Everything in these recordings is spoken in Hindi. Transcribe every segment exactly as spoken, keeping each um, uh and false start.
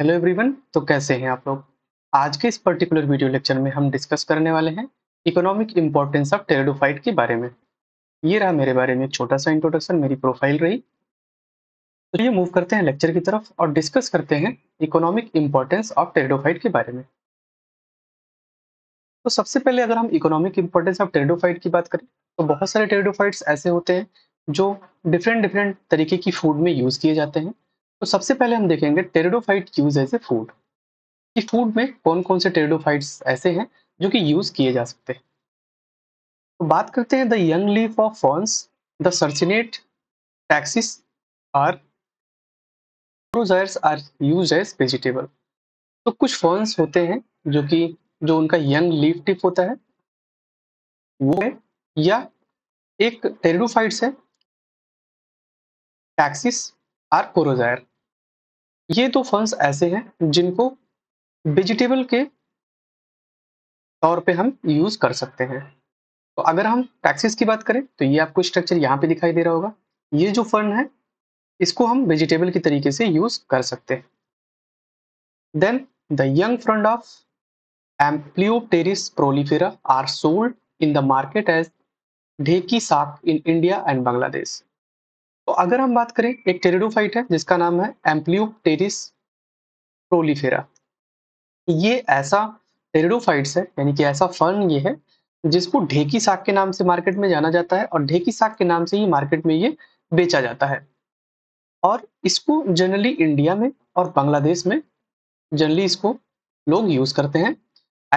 हेलो एवरीवन, तो कैसे हैं आप लोग। आज के इस पर्टिकुलर वीडियो लेक्चर में हम डिस्कस करने वाले हैं इकोनॉमिक इम्पोर्टेंस ऑफ टेरिडोफाइट के बारे में। ये रहा मेरे बारे में छोटा सा इंट्रोडक्शन, मेरी प्रोफाइल रही। तो चलिए मूव करते हैं लेक्चर की तरफ और डिस्कस करते हैं इकोनॉमिक इम्पोर्टेंस ऑफ टेरिडोफाइट के बारे में। तो सबसे पहले अगर हम इकोनॉमिक इम्पोर्टेंस ऑफ टेरिडोफाइट की बात करें तो बहुत सारे टेरिडोफाइट्स ऐसे होते हैं जो डिफरेंट डिफरेंट तरीके की फूड में यूज़ किए जाते हैं। तो सबसे पहले हम देखेंगे pteridophyte use as a food, कि फूड में कौन कौन से टेरिडोफाइट्स ऐसे हैं जो कि यूज किए जा सकते हैं। तो बात करते हैं the young leaf of ferns, the circinate taxis और प्रोजायर्स आर यूज एज वेजिटेबल। तो कुछ फर्न्स होते हैं जो कि जो उनका यंग लीफ टिप होता है वो है, या एक टेरिडोफाइट्स है टैक्सिस और प्रोजायर। ये दो फर्न्स ऐसे हैं जिनको वेजिटेबल के तौर पे हम यूज कर सकते हैं। तो अगर हम टैक्सिस की बात करें तो ये आपको स्ट्रक्चर यहाँ पे दिखाई दे रहा होगा। ये जो फर्न है इसको हम वेजिटेबल के तरीके से यूज कर सकते हैं। Then the young frond of Ampelopteris prolifera are sold in the market as dheki saag in India and Bangladesh. तो अगर हम बात करें एक टेरिडोफाइट है जिसका नाम है एम्पलियोप्टेरिस प्रोलिफेरा। ये ऐसा टेरिडोफाइट्स है यानी कि ऐसा फर्न ये है जिसको ढेकी साग के नाम से मार्केट में जाना जाता है और ढेकी साग के नाम से ही मार्केट में ये बेचा जाता है। और इसको जनरली इंडिया में और बांग्लादेश में जनरली इसको लोग यूज करते हैं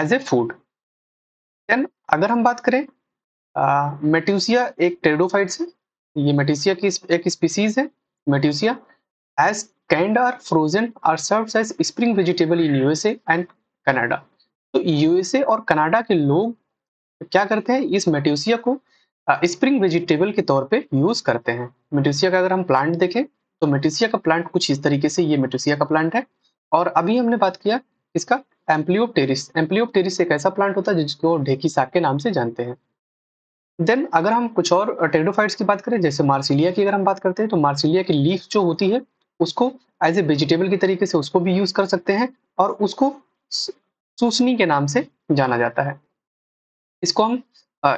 एज ए फूड। देन अगर हम बात करें मैट्यूसिया एक टेरिडोफाइट्स है, ये मैट्यूसिया की एक स्पीसीज है। Matteuccia as canned or frozen are served as spring vegetable in USA and Canada. तो यूएसए और कनाडा के लोग क्या करते हैं, इस मैट्यूसिया को स्प्रिंग वेजिटेबल के तौर पे यूज करते हैं। मैट्यूसिया का अगर हम प्लांट देखें तो मैट्यूसिया का प्लांट कुछ इस तरीके से, ये मैट्यूसिया का प्लांट है। और अभी हमने बात किया इसका एम्पलियोप्टेरिस। एम्पलियोप्टेरिस एक ऐसा प्लांट होता है जिसको ढेकी साग के नाम से जानते हैं। देन अगर हम कुछ और टेरिडोफाइट्स की बात करें जैसे मार्सिलिया की अगर हम बात करते हैं तो मार्सिलिया की लीफ जो होती है उसको एज ए वेजिटेबल के तरीके से उसको भी यूज कर सकते हैं और उसको सूसनी के नाम से जाना जाता है। इसको हम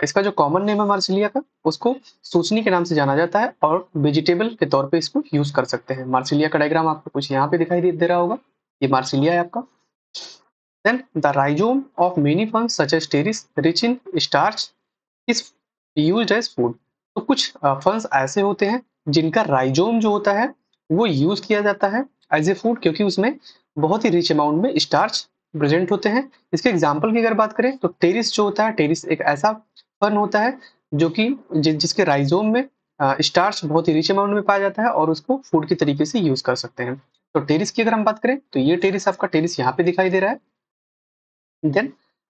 इसका जो कॉमन नेम है मार्सिलिया का उसको सूसनी के नाम से जाना जाता है और वेजिटेबल के तौर पर इसको यूज कर सकते हैं। मार्सिलिया का डायग्राम आपको कुछ यहाँ पे दिखाई दे रहा होगा, ये मार्सिलिया है आपका। Then the rhizome of many ferns such as Pteris rich in starch is use as food. तो कुछ फर्न्स ऐसे होते हैं जिनका राइजोम जो होता है वो यूज किया जाता है एज ए फूड क्योंकि उसमें बहुत ही रिच अमाउंट में स्टार्च प्रेजेंट होते हैं। इसके एग्जांपल की अगर बात करें तो टेरिस जो होता है, टेरिस एक ऐसा फर्न होता है जो कि जि, जिसके राइजोम में स्टार्च बहुत ही रिच अमाउंट में पाया जाता है और उसको फूड के तरीके से यूज कर सकते हैं। तो टेरिस की अगर हम बात करें तो ये टेरिस आपका टेरिस यहाँ पे दिखाई दे रहा है। Then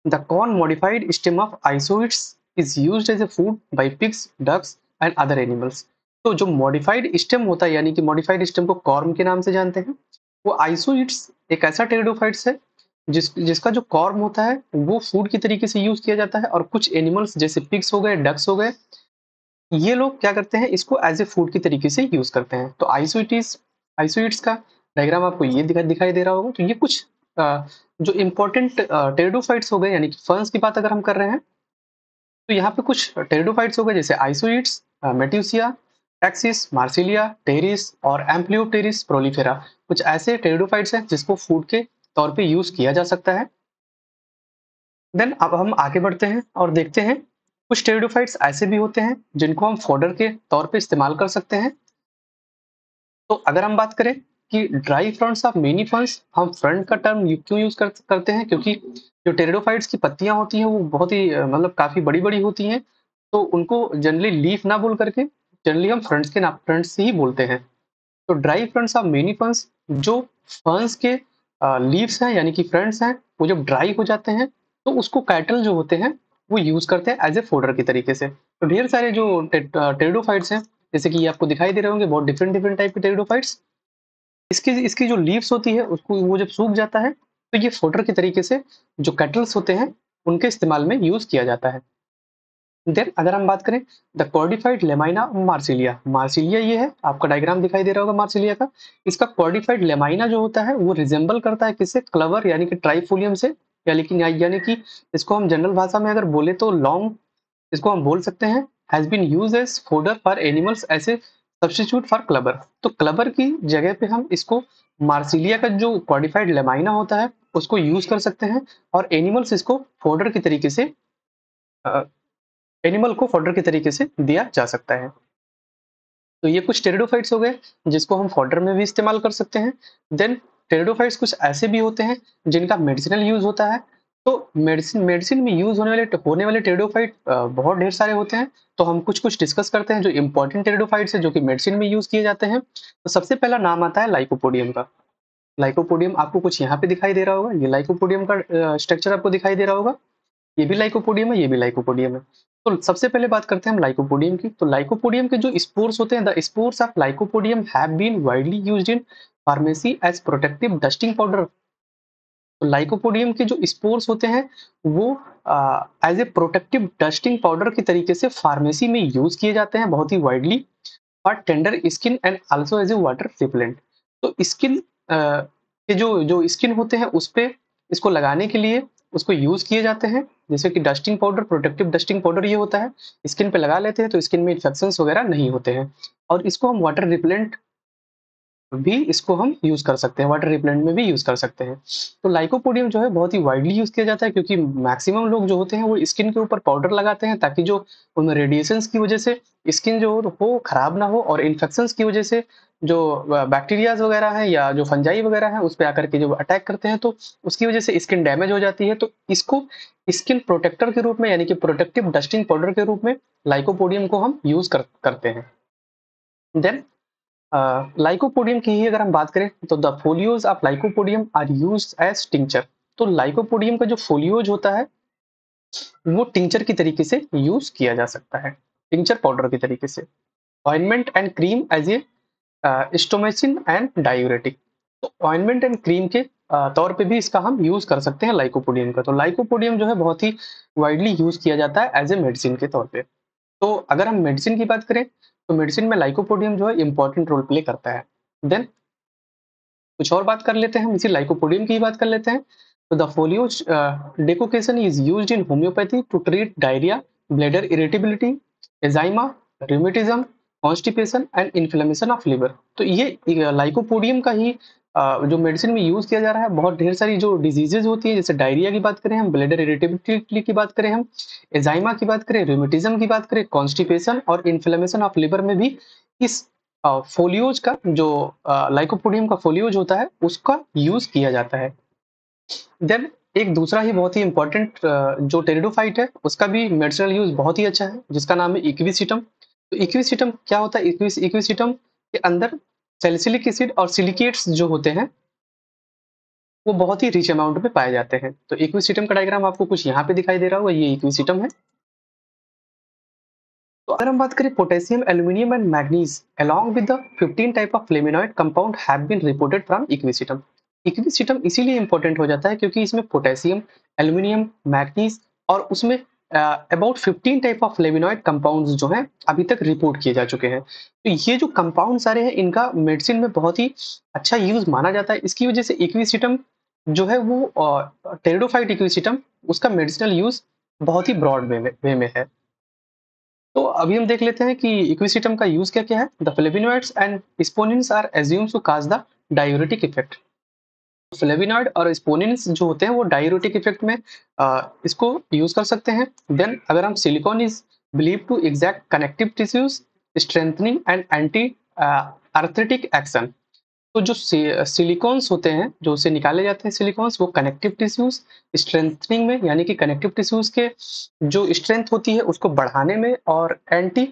the corm modified stem of Isoetes is use as a food by pigs, ducks and other animals. तो जो मॉडिफाइड स्टेम होता है यानी कि मॉडिफाइड स्टेम को कॉर्म के नाम से जानते हैं, वो आइसोइट्स एक ऐसा टेरिडोफाइट्स है जिस जिसका जो कॉर्म होता है वो फूड के तरीके से यूज किया जाता है और कुछ एनिमल्स जैसे पिग्स हो गए, डक्स हो गए, ये लोग क्या करते हैं इसको एज ए फूड के तरीके से यूज करते हैं। तो आइसोइट्स आइसोइट्स का डायग्राम आपको ये दिखा दिखाई दे रहा होगा। तो ये कुछ आ, जो इम्पोर्टेंट टेरिडोफाइट्स हो गए यानी कि फर्न्स की बात अगर हम कर रहे हैं तो यहाँ पे कुछ टेरिडोफाइट्स हो गए जैसे Isoetes, Matteuccia, taxis, Marsilea, Pteris और एम्पलियोप्टेरिस प्रोलिफेरा। कुछ ऐसे टेरिडोफाइट्स हैं जिसको फूड के तौर पे यूज किया जा सकता है। देन अब हम आगे बढ़ते हैं और देखते हैं कुछ टेरिडोफाइट्स ऐसे भी होते हैं जिनको हम फोडर के तौर पे इस्तेमाल कर सकते हैं। तो अगर हम बात करें कि dry fronts of many ferns, हम फ्रंट का टर्म क्यों यूज कर, करते हैं क्योंकि जो टेरिडोफाइट्स की पत्तियां होती हैं वो बहुत ही मतलब काफी बड़ी बड़ी होती हैं तो उनको जनरली लीफ ना बोल करके जनरली हम फ्रंट्स के नाम फ्रंट से ही बोलते हैं। तो dry fronts of many ferns, जो फर्न्स के लीव्स हैं यानी कि फ्रंट्स हैं वो जब ड्राई हो जाते हैं तो उसको कैटल जो होते हैं वो यूज करते हैं एज ए फोडर के तरीके से। तो ढेर सारे जो टेरिडोफाइट्स हैं जैसे कि ये आपको दिखाई दे रहे होंगे, बहुत डिफरेंट डिफरेंट टाइप के टेरिडोफाइट्स, इसकी इसकी जो लीव्स होती है उसको वो जब सूख जाता है तो ये फोडर के तरीके से जो कैटल्स होते हैं उनके इस्तेमाल में यूज किया जाता है। देन अगर हम बात करें the cordified lamina Marsilea, Marsilea ये है, आपका डायग्राम दिखाई दे रहा होगा मार्सिलिया का। इसका कॉर्डिफाइड लेमाइना जो होता है वो रिजेंबल करता है किससे, क्लवर यानी कि ट्राइफोलियम से, या लेकिन यानी कि इसको हम जनरल भाषा में अगर बोले तो लॉन्ग इसको हम बोल सकते हैं, has been use as fodder for animals as a substitute for clover. तो क्लबर की जगह पे हम इसको मार्सिलिया का जो कॉर्डिफाइड लेमाइना होता है उसको यूज कर सकते हैं और एनिमल्स इसको फोडर के तरीके से आ, एनिमल को फोडर के तरीके से दिया जा सकता है। तो ये कुछ टेरिडोफाइट्स हो गए जिसको हम फोडर में भी इस्तेमाल कर सकते हैं। देन टेरिडोफाइट्स कुछ ऐसे भी होते हैं जिनका मेडिसिनल यूज होता है। तो मेडिसिन मेडिसिन में यूज होने वाले होने वाले टेरिडोफाइट बहुत ढेर सारे होते हैं, तो हम कुछ कुछ डिस्कस करते हैं जो इंपॉर्टेंट टेरिडोफाइट्स है जो कि मेडिसिन में यूज किए जाते हैं। तो सबसे पहला नाम आता है लाइकोपोडियम का। लाइकोपोडियम आपको कुछ यहाँ पे दिखाई दे रहा होगा, ये लाइकोपोडियम का स्ट्रक्चर आपको दिखाई दे रहा होगा, ये भी लाइकोपोडियम है, ये भी लाइकोपोडियम है। तो सबसे पहले बात करते हैं हम लाइकोपोडियम की। तो लाइकोपोडियम के जो स्पोर्स होते हैं, the spores of Lycopodium have been widely used in pharmacy as protective dusting powder. तो लाइकोपोडियम के जो स्पोर्स होते हैं वो as a protective dusting powder के तरीके से फार्मेसी में यूज किए जाते हैं बहुत ही वाइडली, और tender skin and also as a water repellent. तो स्किन uh, के जो जो स्किन होते हैं उस पर इसको लगाने के लिए उसको यूज किए जाते हैं, जैसे कि dusting powder, protective dusting powder ये होता है, स्किन पे लगा लेते हैं तो स्किन में इन्फेक्शंस वगैरह नहीं होते हैं। और इसको हम वाटर रिपेलेंट भी इसको हम यूज कर सकते हैं, वाटर रिपेलेंट में भी यूज कर सकते हैं। तो लाइकोपोडियम जो है बहुत ही वाइडली यूज किया जाता है, क्योंकि मैक्सिमम लोग जो होते हैं वो स्किन के ऊपर पाउडर लगाते हैं ताकि जो उन रेडिएशंस की वजह से स्किन जो हो खराब ना हो, और इन्फेक्शंस की वजह से जो बैक्टीरियाज वगैरह है या जो फंजाई वगैरह है उस पर आकर के जो अटैक करते हैं तो उसकी वजह से स्किन डैमेज हो जाती है। तो इसको स्किन प्रोटेक्टर के रूप में यानी कि प्रोटेक्टिव डस्टिंग पाउडर के रूप में लाइकोपोडियम को हम यूज कर, करते हैं। देन लाइकोपोडियम uh, की ही अगर हम बात करें तो the foliage of Lycopodium are use as tincture. तो लाइकोपोडियम का जो फोलियोज होता है वो टिंचर की तरीके से यूज किया जा सकता है, टिंचर पाउडर के तरीके से। Ointment and cream as a stomachic and diuretic. तो ऑइंटमेंट एंड क्रीम के uh, तौर पे भी इसका हम यूज कर सकते हैं लाइकोपोडियम का। तो लाइकोपोडियम जो है बहुत ही वाइडली यूज किया जाता है एज ए मेडिसिन के तौर पे। तो अगर हम मेडिसिन की बात करें तो मेडिसिन में लाइकोपोडियम जो है इंपॉर्टेंट रोल प्ले करता है। देन कुछ और बात कर लेते हैं, इसी लाइकोपोडियम की ही बात कर लेते हैं। तो the foliage decoction is used in homoeopathy to treat diarrhoea, bladder irritability, eczema, rheumatism, constipation and inflammation of liver. तो ये लाइकोपोडियम का ही uh, जो मेडिसिन में यूज किया जा रहा है। बहुत ढेर सारी जो डिजीजेज होती है, जैसे डायरिया की बात करें हम, ब्लैडर इरिटेबिलिटी की बात करें हम, एजाइमा की बात करें, रूमेटिज्म की बात करें, कॉन्स्टिपेशन और इन्फ्लेमेशन ऑफ लिवर में भी इस फोलियोज uh, का जो लाइकोपोडियम uh, का फोलियोज होता है उसका यूज किया जाता है। देन एक दूसरा ही बहुत ही इंपॉर्टेंट uh, जो टेरिडोफाइट है उसका भी मेडिसिनल यूज बहुत ही अच्छा है, जिसका नाम है इक्विसीटम। तो इक्विसीटम क्या होता है, इक्विसीटम के अंदर सैलिसिलिक एसिड और सिलिकेट्स जो होते हैं वो बहुत ही रिच अमाउंट में पाए जाते हैं। तो इक्विसीटम का डायग्राम आपको कुछ यहाँ पे दिखाई दे रहा होगा, ये इक्विसीटम है। तो अगर हम बात करें potassium, aluminium and manganese along with the fifteen type of flavonoid compound have been reported from Equisetum. Equisetum इसीलिए इंपॉर्टेंट हो जाता है क्योंकि इसमें पोटेशियम, एल्यूमिनियम, मैग्नीज और उसमें about fifteen type of flavonoid compounds जो हैं अभी तक रिपोर्ट किए जा चुके हैं। तो ये जो कंपाउंड सारे हैं इनका मेडिसिन में बहुत ही अच्छा यूज माना जाता है। इसकी वजह से इक्विसीटम जो है वो टेरिडोफाइट इक्विसीटम उसका मेडिसिनल यूज बहुत ही ब्रॉड वे में, वे में है। तो अभी हम देख लेते हैं कि इक्विसीटम का यूज क्या क्या है। The flavonoids and saponins are assumed to cause the diuretic effect. Flavonoid और स्पोनिन्स जो होते हैं वो डाययूरेटिक इफेक्ट में आ, इसको यूज कर सकते हैं। देन अगर हम silicon is believe to exact connective tissues strengthening and anti arthritic action. तो जो सिलिकॉन्स होते हैं जो उससे निकाले जाते हैं सिलिकॉन्स, वो कनेक्टिव टिश्यूज स्ट्रेंथनिंग में यानी कि कनेक्टिव टिश्यूज के जो स्ट्रेंथ होती है उसको बढ़ाने में, और एंटी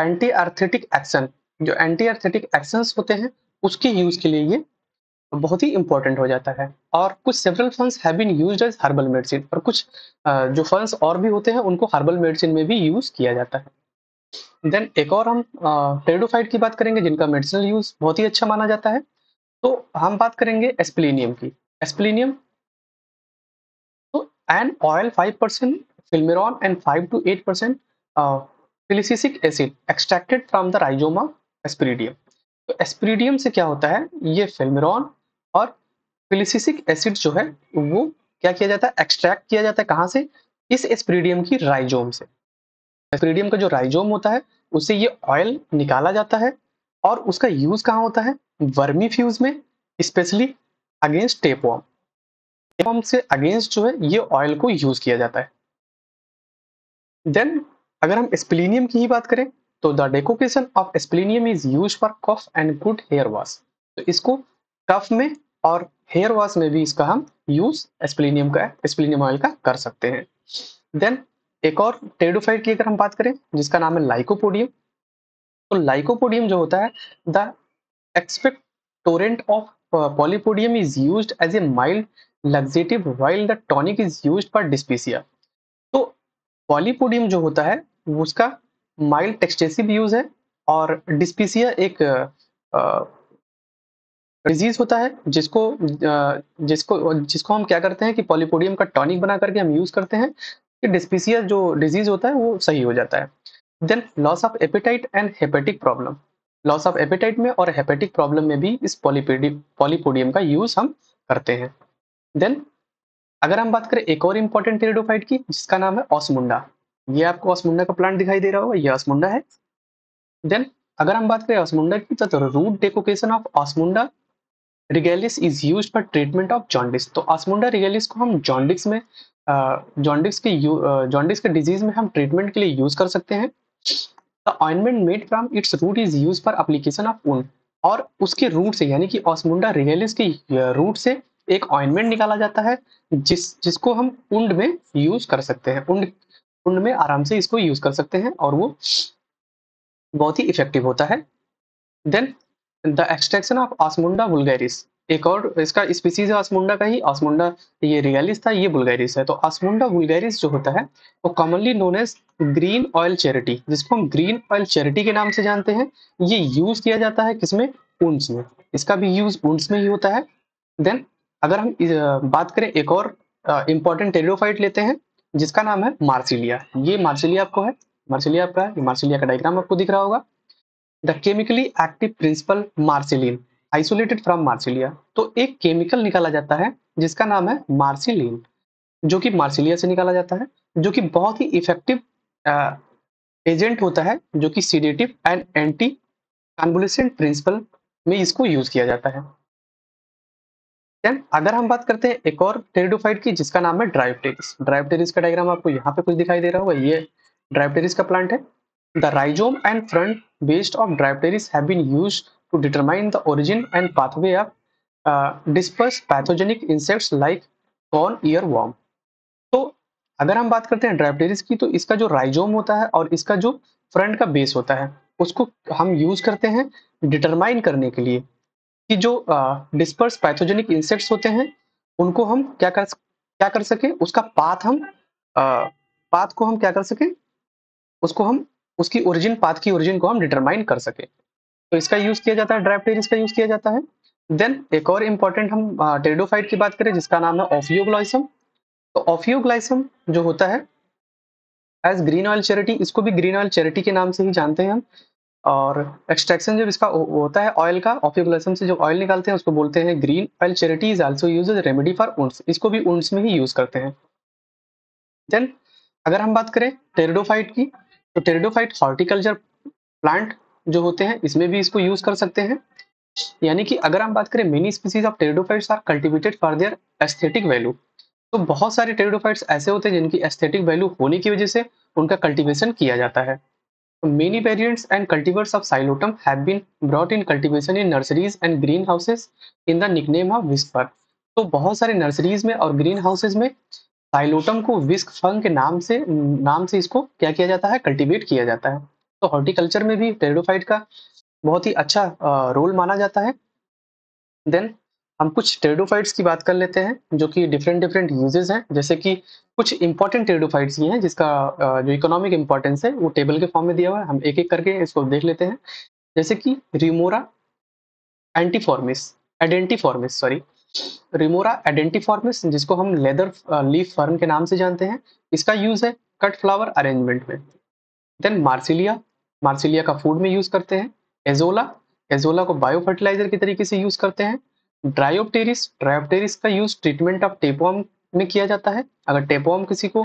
एंटी आर्थ्राइटिक एक्शन जो एंटी आर्थ्राइटिक एक्शंस होते हैं उसके यूज के लिए ये बहुत ही इंपॉर्टेंट हो जाता है। और कुछ several ferns have been used as herbal medicine, और कुछ जो फंड्स और भी होते हैं उनको हर्बल मेडिसिन में भी यूज किया जाता है। देन एक और हम टेरिडोफाइट की बात करेंगे जिनका मेडिसिनल यूज बहुत ही अच्छा माना जाता है। तो हम बात करेंगे एस्प्लेनियम की। एस्प्लेनियम तो an oil five percent, filmarone and five to eight percent silicic acid extracted from the rhizome Aspidium. तो एस्पिरिडियम से क्या होता है, ये फेल्मेरॉन और सिलिसिसिक एसिड जो है वो क्या किया जाता है, एक्सट्रैक्ट किया जाता है। कहाँ से? इस एस्पिरिडियम की राइजोम से। एस्पिरिडियम का जो राइजोम होता है उससे ये ऑयल निकाला जाता है और उसका यूज कहाँ होता है, वर्मी फ्यूज में, स्पेशली अगेंस्ट टेपवॉर्म। टेपवॉर्म से अगेंस्ट जो है ये ऑयल को यूज किया जाता है। देन अगर हम एस्प्लेनियम की ही बात करें तो the decoction of Asplenium is use for cough and good hair wash. तो इसको कफ में और हेयर वॉश में भी इसका हम यूज एस्प्लेनियम का एस्प्लेनियम ऑयल का कर सकते हैं। देन एक और टेरिडोफाइट की अगर हम बात करें जिसका नाम है लाइकोपोडियम। तो लाइकोपोडियम जो होता है the expectorant of Polypodium is used as a mild laxative while the tonic is used for dyspepsia. तो पॉलीपोडियम जो होता है उसका माइल्ड टेक्सटेसिव यूज है और डिस्पीसिया एक डिजीज होता है जिसको जिसको जिसको हम क्या करते हैं कि पॉलीपोडियम का टॉनिक बना करके हम यूज करते हैं कि डिस्पीसिया जो डिजीज होता है वो सही हो जाता है। Then loss of appetite and hepatic problem. Loss of appetite में और हेपेटिक प्रॉब्लम में भी इस पॉलीपोडियम का यूज हम करते हैं। देन अगर हम बात करें एक और इम्पोर्टेंट टेरिडोफाइट की जिसका नाम है ऑस्मुंडा। ये आपको ऑस्मुंडा का प्लांट दिखाई दे रहा होगा, ये ऑस्मुंडा है। देन अगर हम बात करें ऑस्मुंडा की तो root decoction of Osmunda regalis is use for treatment of jaundice. तो ऑस्मुंडा रिगेलिस को हम जॉन्डिस में जॉन्डिस के जॉन्डिस के डिजीज में हम ट्रीटमेंट के लिए यूज कर सकते हैं। The ointment made from its root is used for application of wound। और उसके रूट से यानी कि ऑस्मुंडा रिगेलिस के रूट से एक ऑइंटमेंट निकाला जाता है जिस जिसको हम उंड में यूज कर सकते हैं। उंड उंड में आराम से इसको यूज कर सकते हैं और वो बहुत ही इफेक्टिव होता है। Then the extraction of Osmunda vulgaris. एक और इसका स्पीसीज है ऑस्मुंडा का ही, ऑस्मुंडा ये रिगेलिस था, ये वुल्गैरिस है। तो ऑस्मुंडा वुल्गैरिस जो होता है वो commonly known as green oil charity, जिसको हम ग्रीन ऑयल चैरिटी के नाम से जानते हैं। ये यूज किया जाता है किसमें, वुंड्स में। इसका भी यूज वुंड्स में ही होता है। देन अगर हम बात करें एक और इम्पोर्टेंट टेरिडोफाइट लेते हैं जिसका नाम है मार्सिलिया। ये मार्सिलिया आपको है, मार्सिलिया आपका है, मार्सिलिया का डायग्राम आपको दिख रहा होगा। The chemically active principle marsilin isolated from Marsilea. तो एक केमिकल निकाला जाता है जिसका नाम है मार्सिलिन, जो कि मार्सिलिया से निकाला जाता है, जो कि बहुत ही इफेक्टिव एजेंट होता है, जो कि sedative and anti convulsant principle में इसको यूज किया जाता है। देन अगर हम बात करते हैं एक और टेरिडोफाइट की जिसका नाम है ड्रायोप्टेरिस। ड्रायोप्टेरिस का डायग्राम आपको यहाँ पे कुछ दिखाई दे रहा होगा, ये ड्रायोप्टेरिस का प्लांट है। The rhizome and frond bases of Dryopteris have been used to determine the origin and pathway of uh, dispersed pathogenic insects like corn earworm। तो अगर हम बात करते हैं ड्रायोप्टेरिस की तो इसका जो राइजोम होता है और इसका जो फ्रंट का बेस होता है उसको हम यूज करते हैं डिटरमाइन करने के लिए कि जो डिस्पर्स पैथोजेनिक इंसेक्ट्स होते हैं उनको हम क्या कर क्या कर सके, उसका पाथ हम uh, पाथ को हम क्या कर सके, उसको हम उसकी ओरिजिन पाथ की ओरिजिन को हम डिटरमाइन कर सके। तो इसका यूज किया जाता है, ड्रायोप्टेरिस का यूज किया जाता है। देन एक और इम्पोर्टेंट हम टेरिडोफाइट की बात करें जिसका नाम है ऑफियोग्लाइसम। तो ऑफियोग्लाइसम जो होता है एज ग्रीन ऑयल चैरिटी, इसको भी ग्रीन ऑयल चैरिटी के नाम से ही जानते हैं हम। और एक्सट्रैक्शन जब इसका होता है ऑयल का, ऑफियोग्लाइसम से जो ऑयल निकालते हैं उसको बोलते हैं green oil charity is also use as remedy for wounds. इसको भी वुंड्स में ही यूज करते हैं। देन अगर हम बात करें टेरिडोफाइट की तो टेरिडोफाइट हॉर्टिकल्चर प्लांट जो होते हैं इसमें भी इसको यूज कर सकते हैं। यानी कि अगर हम बात करें many species of pteridophytes are cultivated for their aesthetic value. तो बहुत सारे टेरिडोफाइट्स ऐसे होते हैं जिनकी एस्थेटिक वैल्यू होने की वजह से उनका कल्टीवेशन किया जाता है। Many variants and cultivars of Psilotum have been brought in cultivation in nurseries and green houses in the nickname of whisk fern. तो बहुत सारे नर्सरीज में और ग्रीन हाउसेज में साइलोटम को विस्क फर्न के नाम से नाम से इसको क्या किया जाता है, कल्टीवेट किया जाता है। तो हॉर्टिकल्चर में भी टेरिडोफाइट का बहुत ही अच्छा रोल माना जाता है। देन हम कुछ टेरिडोफाइट्स की बात कर लेते हैं जो कि डिफरेंट डिफरेंट यूजेस हैं। जैसे कि कुछ इंपॉर्टेंट टेरिडोफाइट्स ये हैं जिसका जो इकोनॉमिक इंपॉर्टेंस है वो टेबल के फॉर्म में दिया हुआ है, हम एक एक करके इसको देख लेते हैं। जैसे कि रूमोरा एंटीफॉर्मिस एडेंटिफॉर्मिस सॉरी रूमोरा एडेंटिफॉर्मिस जिसको हम लेदर लीफ फर्न के नाम से जानते हैं, इसका यूज है कट फ्लावर अरेंजमेंट में। देन मार्सिलिया, मार्सिलिया का फूड में यूज करते हैं। एजोला, एजोला को बायो फर्टिलाइजर के तरीके से यूज करते हैं। ड्रायोप्टेरिस, ड्रायोप्टेरिस का यूज ट्रीटमेंट ऑफ टेपवर्म में किया जाता है। अगर टेपवर्म किसी को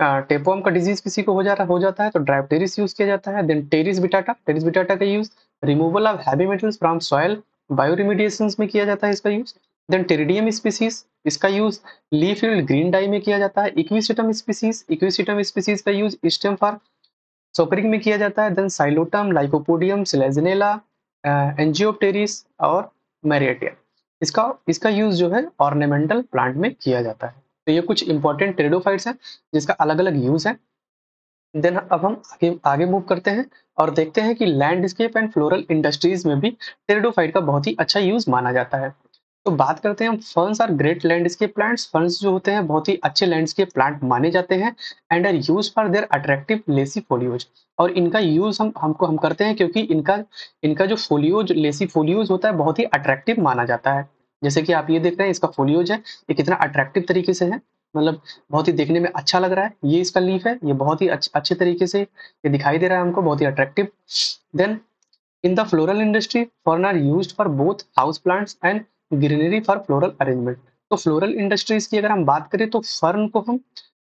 टेपवर्म का डिजीज किसी को हो जा रहा हो जाता है तो ड्रायोप्टेरिस यूज किया जाता है। Then Pteris vittata, Pteris vittata का use removal of heavy metals from soil bioremediation में किया जाता है इसका यूज। देन टेरिडियम स्पीसीज, इसका use leaf field green dye में किया जाता है। इक्विसेटम स्पीसीज, इक्विसेटम स्पीसीज का यूज स्टेम फॉर सोपरिंग में किया जाता है। Then Psilotum, Lycopodium, Selaginella, Angiopteris और मैरिएटिया, इसका इसका यूज जो है ऑर्नामेंटल प्लांट में किया जाता है। तो ये कुछ इंपॉर्टेंट टेरिडोफाइट्स हैं जिसका अलग अलग यूज है। देन अब हम आगे आगे मूव करते हैं और देखते हैं कि लैंडस्केप एंड फ्लोरल इंडस्ट्रीज में भी टेरिडोफाइट का बहुत ही अच्छा यूज माना जाता है। तो बात करते हैं हम, ferns are great landscape plants. Ferns जो होते हैं बहुत ही अच्छे लैंडस्केप प्लांट माने जाते हैं and are use for their attractive lacy foliage. और इनका यूज हम हमको हम करते हैं क्योंकि इनका इनका जो फोलियोज लेसी फोलियोज होता है बहुत ही अट्रैक्टिव माना जाता है। जैसे कि आप ये देख रहे हैं, इसका फोलियोज है ये कितना अट्रैक्टिव तरीके से है, मतलब बहुत ही देखने में अच्छा लग रहा है। ये इसका लीफ है, ये बहुत ही अच्छे अच्छे तरीके से ये दिखाई दे रहा है हमको, बहुत ही attractive. Then in the floral industry fern are use for both house plants and greenery for floral arrangement. तो फ्लोरल इंडस्ट्रीज की अगर हम बात करें तो फर्न को हम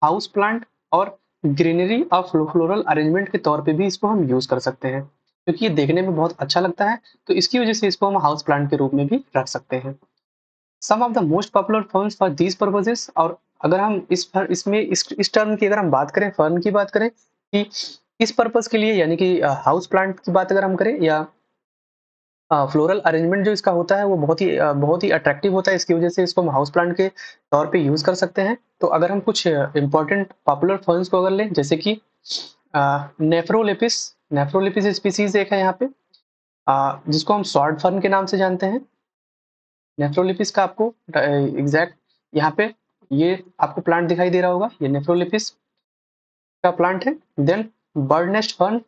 हाउस प्लांट और ग्रीनरी और फ्लोरल अरेंजमेंट के तौर पे भी इसको हम यूज कर सकते हैं क्योंकि ये देखने में बहुत अच्छा लगता है, तो इसकी वजह से इसको हम हाउस प्लांट के रूप में भी रख सकते हैं। Some of the most popular ferns for these purposes. और अगर हम इस इसमें इस, इस टर्म की अगर हम बात करें, फर्न की बात करें कि इस पर्पज के लिए, यानी कि हाउस प्लांट की बात अगर हम करें या फ्लोरल uh, अरेंजमेंट जो इसका होता है वो बहुत ही uh, बहुत ही अट्रैक्टिव होता है, इसकी वजह से इसको हम हाउस प्लांट के तौर पे यूज कर सकते हैं। तो अगर हम कुछ इंपॉर्टेंट पॉपुलर फर्न्स को अगर लें, जैसे कि नेफ्रोलेपिस, नेफ्रोलेपिस स्पीसीज एक है यहाँ पे uh, जिसको हम शॉर्ट फर्न के नाम से जानते हैं। नेफ्रोलेपिस का आपको एग्जैक्ट यहाँ पे ये आपको प्लांट दिखाई दे रहा होगा, ये नेफ्रोलेपिस का प्लांट है। देन बर्ड नेस्ट फर्न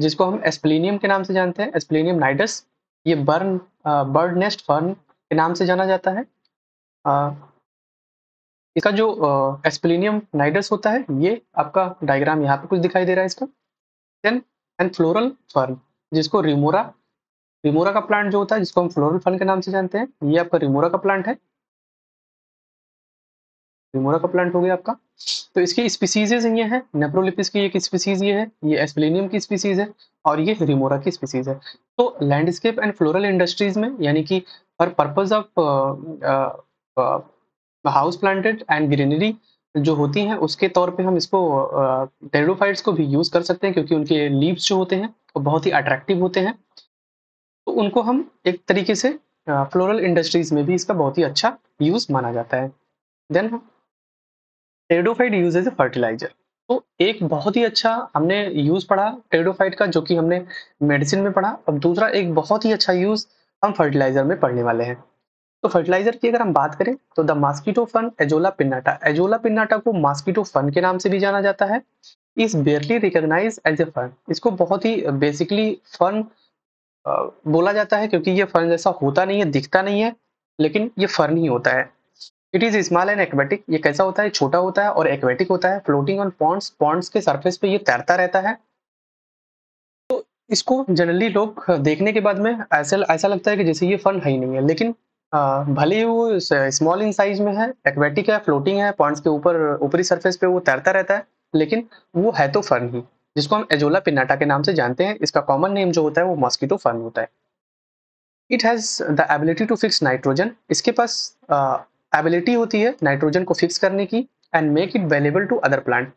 जिसको हम एस्प्लेनियम के नाम से जानते हैं, एस्प्लेनियम नाइडस, ये बर्न बर्ड नेस्ट फर्न के नाम से जाना जाता है। uh, इसका जो एस्प्लेनियम uh, नाइडस होता है, ये आपका डायग्राम यहाँ पे कुछ दिखाई दे रहा है इसका। देन एंड फ्लोरल फर्न जिसको रिमोरा, रिमोरा का प्लांट जो होता है जिसको हम फ्लोरल फर्न के नाम से जानते हैं, ये आपका रिमोरा का प्लांट है, रिमोरा का प्लांट हो गया आपका। तो इसकी स्पीसीजेज ये हैं, नेफ्रोलेपिस की एक स्पीसीज ये है, ये एस्प्लेनियम की स्पीसीज है और ये रिमोरा की स्पीसीज है। तो लैंडस्केप एंड फ्लोरल इंडस्ट्रीज में, यानी कि for purpose of house planted and greenery जो होती हैं उसके तौर पे हम इसको टेरिडोफाइट्स uh, को भी यूज कर सकते हैं क्योंकि उनके लीव्स जो होते हैं वो तो बहुत ही अट्रैक्टिव होते हैं, तो उनको हम एक तरीके से फ्लोरल uh, इंडस्ट्रीज में भी इसका बहुत ही अच्छा यूज माना जाता है। Then pteridophyte use as a fertiliser. तो एक बहुत ही अच्छा हमने यूज पढ़ा टेरिडोफाइट का जो कि हमने मेडिसिन में पढ़ा। अब दूसरा एक बहुत ही अच्छा यूज हम फर्टिलाइजर में पढ़ने वाले हैं। तो फर्टिलाइजर की अगर हम बात करें तो the mosquito fern Azolla pinnata, Azolla pinnata को मॉस्किटो फर्न के नाम से भी जाना जाता है, is barely recognise as a fern. इसको बहुत ही बेसिकली फर्न बोला जाता है क्योंकि ये फर्न जैसा होता नहीं है, दिखता नहीं है, लेकिन ये फर्न ही होता है। It is small and aquatic, ये कैसा होता है, छोटा होता है और एक्वेटिक होता है, फ्लोटिंग ऑन पॉन्ड्स, पॉन्ड्स के सरफेस पे ये तैरता रहता है। तो इसको जनरली लोग देखने के बाद में ऐसा ऐसा लगता है कि जैसे ये फर्न है ही नहीं है, लेकिन आ, भले ही वो स्मॉल इन साइज में है, एक्वेटिक है, फ्लोटिंग है, पॉन्ड्स के ऊपर ऊपरी सरफेस पे वो तैरता रहता है, लेकिन वो है तो फर्न ही, जिसको हम एजोला पिन्नाटा के नाम से जानते हैं। इसका कॉमन नेम जो होता है वो मॉस्किटो फर्न होता है। It has the ability to fix nitrogen, इसके पास आ, एबिलिटी होती है नाइट्रोजन को फिक्स करने की। And make it available to other plant,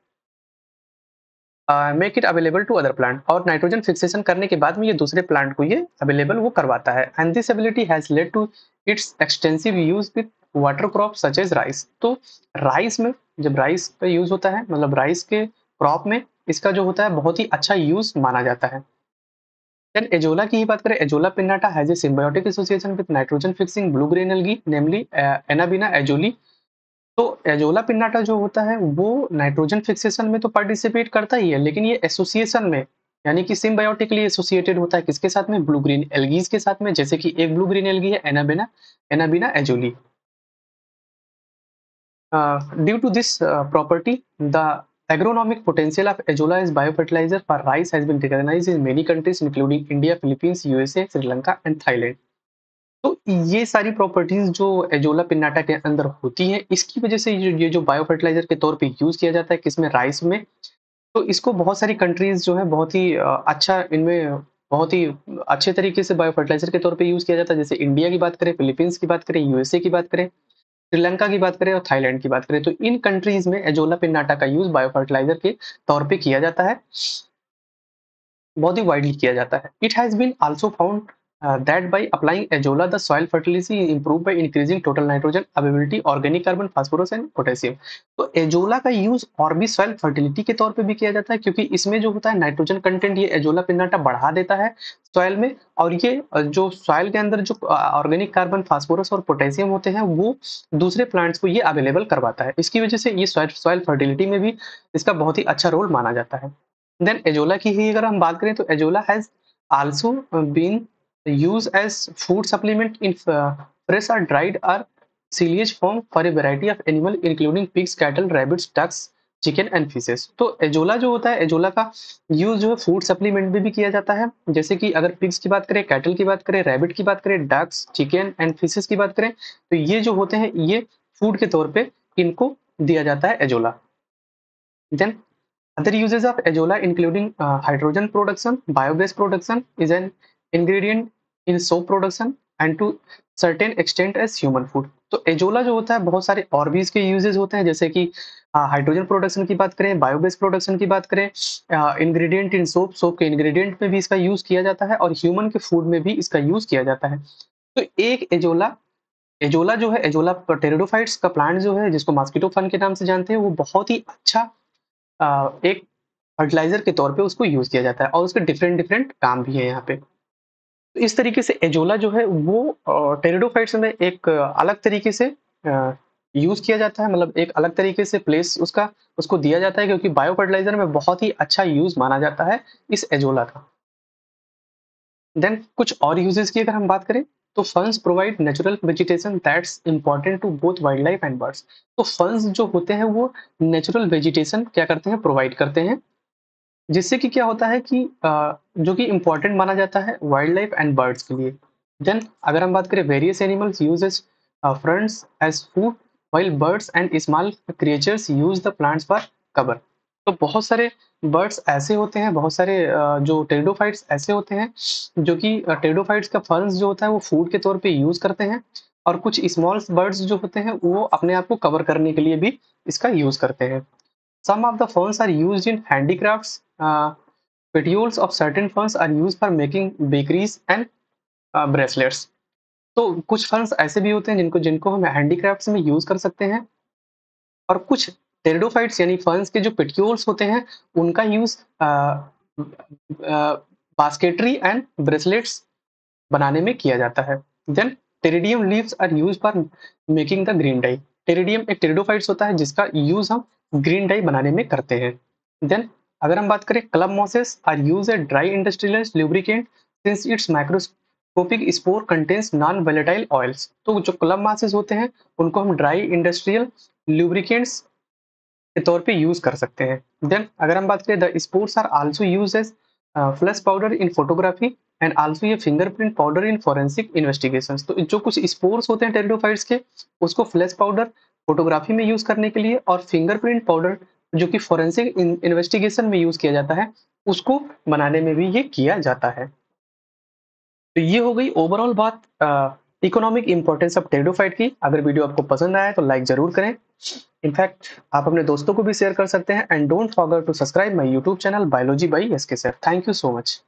make it available to other plant, और नाइट्रोजन फिक्सेशन करने के बाद में ये दूसरे प्लांट को ये अवेलेबल वो करवाता है। And this ability has led to its extensive use with water crop such as rice. तो राइस में जब राइस का यूज होता है, मतलब राइस के क्रॉप में इसका जो होता है बहुत ही अच्छा यूज माना जाता है। देन एजोला की ही बात करें, Azolla pinnata has a symbiotic association with nitrogen fixing blue green algae, namely Anabaena azollae. तो एजोला पिन्नाटा जो होता है वो नाइट्रोजन फिक्सेशन में तो पार्टिसिपेट करता ही है, लेकिन ये एसोसिएशन में, यानी कि सिम्बायोटिकली एसोसिएटेड होता है किसके साथ में, ब्लू ग्रीन एल्गीज के साथ में, जैसे कि एक ब्लू ग्रीन एल्गी है Anabaena Anabaena azollae. Due to this property the Agronomic potential of Azolla as biofertilizer for rice has been recognized in many countries including India, Philippines, U S A, Sri Lanka and Thailand. तो ये सारी प्रॉपर्टीज जो एजोला पिन्नाटा के अंदर होती हैं, इसकी वजह से ये जो बायो फर्टिलाइजर के तौर पे यूज किया जाता है किसमें, राइस में, तो इसको बहुत सारी कंट्रीज जो है बहुत ही अच्छा इनमें बहुत ही अच्छे तरीके से बायो फर्टिलाइजर के तौर पे यूज किया जाता है। जैसे इंडिया की बात करें, फिलीपींस की बात करें, यूएसए की बात करें, श्रीलंका की बात करें और थाईलैंड की बात करें, तो इन कंट्रीज में एजोला पिन्नाटा का यूज बायो फर्टिलाइजर के तौर पे किया जाता है, बहुत ही वाइडली किया जाता है। It has been also found Uh, that by applying Azolla the soil fertility is improved by increasing total nitrogen availability, organic carbon, phosphorus and potassium। तो Azolla का यूज और भी सॉइल फर्टिलिटी के तौर पे भी किया जाता है, क्योंकि इसमें जो होता है नाइट्रोजन कंटेंट ये एजोला पिन्नाटा बढ़ा देता है सॉइल में, और ये जो सॉइल के अंदर जो ऑर्गेनिक कार्बन, फास्फोरस और पोटेशियम होते हैं वो दूसरे प्लांट्स को ये अवेलेबल करवाता है। इसकी वजह से ये सॉइल फर्टिलिटी में भी इसका बहुत ही अच्छा रोल माना जाता है। देन एजोला की ही अगर हम बात करें तो Azolla has also been use as food supplement in uh, fresh or dried or silage form for a variety of animal including pigs, cattle, rabbits, ducks, chicken and fishes। तो एजोला जो होता है, एजोला का यूज जो है फूड सप्लीमेंट में भी किया जाता है। जैसे कि अगर पिग्स की बात करें, कैटल की बात करें, रैबिट की बात करें, डक्स, चिकन एंड फिशेस की बात करें, तो ये जो होते हैं ये फूड के तौर पे इनको दिया जाता है Azolla. Then other usage of Azolla including hydrogen production, biogas production, is an ingredient in soap production and to certain extent as human food. तो एजोला जो होता है बहुत सारे और भी इसके यूजेस होते हैं, जैसे कि हाइड्रोजन प्रोडक्शन की बात करें, बायोगैस प्रोडक्शन की बात करें, इंग्रेडिएंट इन सोप, सोप के इंग्रेडिएंट में भी इसका यूज किया जाता है और ह्यूमन के फूड में भी इसका यूज किया जाता है। तो एक एजोला एजोला जो है एजोला टेरिडोफाइट्स का प्लांट जो है जिसको मॉस्किटो फन के नाम से जानते हैं, वो बहुत ही अच्छा आ, एक फर्टिलाइजर के तौर पर उसको यूज किया जाता है और उसके डिफरेंट डिफरेंट काम भी है यहाँ पे। तो इस तरीके से एजोला जो है वो टेरिडोफाइट्स में एक अलग तरीके से यूज किया जाता है, मतलब एक अलग तरीके से प्लेस उसका उसको दिया जाता है, क्योंकि बायो फर्टिलाइजर में बहुत ही अच्छा यूज माना जाता है इस एजोला का। देन कुछ और यूजेस की अगर हम बात करें तो ferns provide natural vegetation that's important to both wild life and birds. तो फंस जो होते हैं वो नेचुरल वेजिटेशन क्या करते हैं, प्रोवाइड करते हैं, जिससे कि क्या होता है कि जो कि इम्पोर्टेंट माना जाता है वाइल्ड लाइफ एंड बर्ड्स के लिए। देन अगर हम बात करें various animals use as fronds as food while birds and small creatures use the plants for cover. तो बहुत सारे बर्ड्स ऐसे होते हैं, बहुत सारे जो टेरिडोफाइट्स ऐसे होते हैं जो कि टेरिडोफाइट्स का फर्न्स जो होता है वो फूड के तौर पे यूज करते हैं, और कुछ स्मॉल बर्ड्स जो होते हैं वो अपने आप को कवर करने के लिए भी इसका यूज करते हैं। Some of the ferns are use in handicrafts, petioles of certain ferns are use for making bakeries and bracelets. तो कुछ फर्न्स ऐसे भी होते हैं जिनको जिनको हम हैंडीक्राफ्ट्स में यूज कर सकते हैं, और कुछ टेरिडोफाइट्स यानी फर्न्स के जो पेट्यूल्स होते हैं उनका यूज बास्केटरी एंड ब्रेसलेट्स बनाने में किया जाता है। Then Pteridium leaves are use for making the green dye. Pteridium एक टेरिडोफाइट्स होता है जिसका यूज हम ग्रीन डाई बनाने में करते हैं। देन अगर हम बात करें club mosses are use as dry industrial lubricant since its microscopic spore contains non volatile oils. तो जो क्लब मॉसेस होते हैं उनको हम ड्राई इंडस्ट्रियल ल्यूब्रिकेंट्स के तौर पे यूज कर सकते हैं। देन अगर हम बात करें the spores are also use as flush powder in photography and also ये fingerprint powder in forensic investigation. तो जो कुछ स्पोर्स होते हैं टेरिडोफाइट्स के उसको फ्लश पाउडर फोटोग्राफी में यूज करने के लिए, और फिंगरप्रिंट पाउडर जो कि फॉरेंसिक इन्वेस्टिगेशन में यूज किया जाता है उसको बनाने में भी ये किया जाता है। तो ये हो गई ओवरऑल बात इकोनॉमिक इंपॉर्टेंस ऑफ टेरिडोफाइट की। अगर वीडियो आपको पसंद आया तो लाइक जरूर करें, इनफैक्ट आप अपने दोस्तों को भी शेयर कर सकते हैं, and don't forget to subscribe my YouTube channel biology by SK sir. Thank you so much.